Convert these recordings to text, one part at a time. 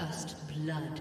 First blood.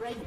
The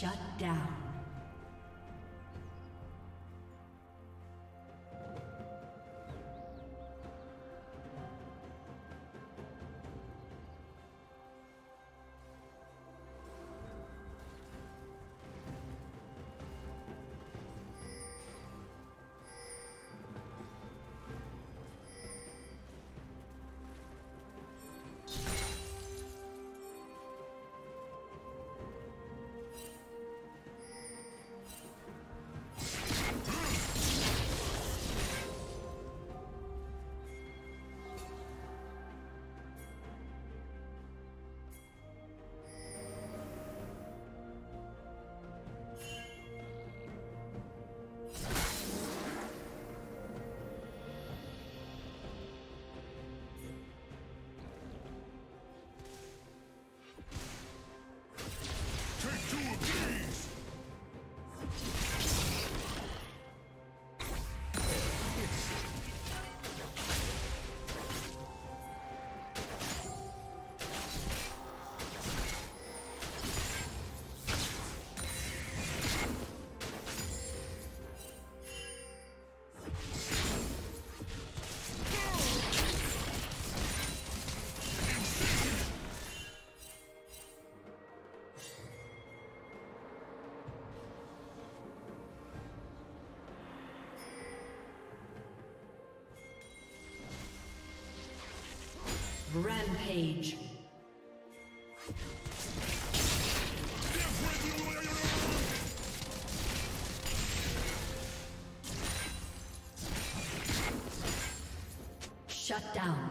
Shut down. Rampage. Shut down.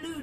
Blue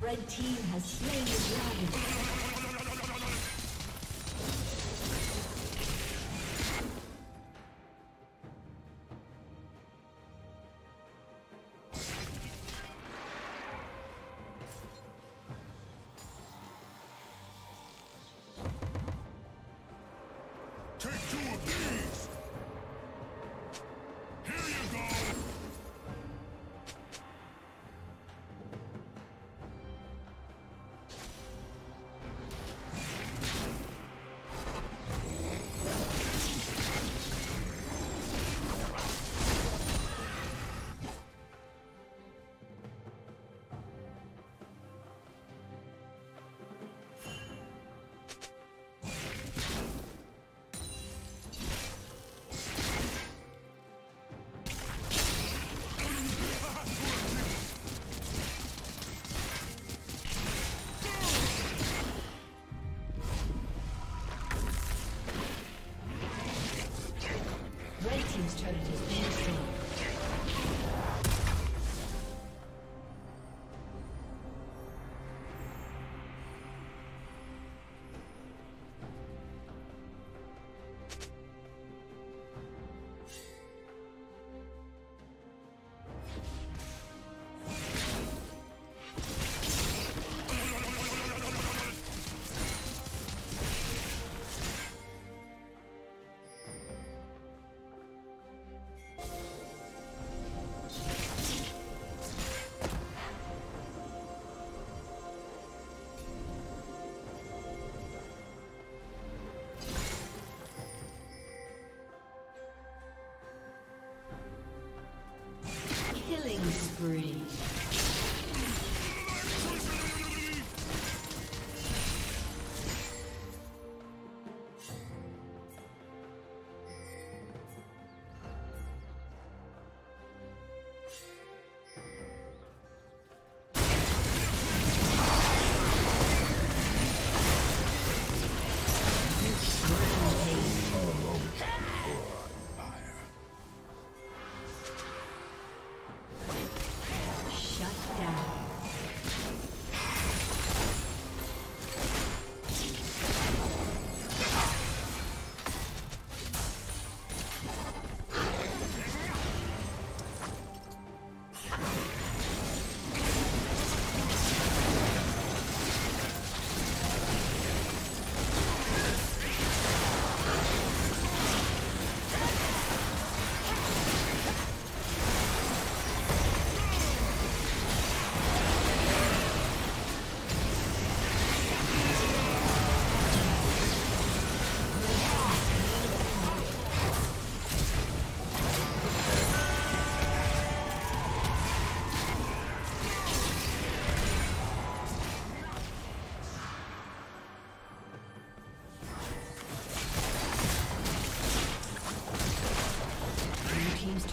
Red team has slain the dragon.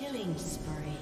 Killing spree.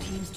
Team's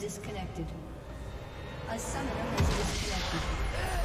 disconnected. A summoner has disconnected.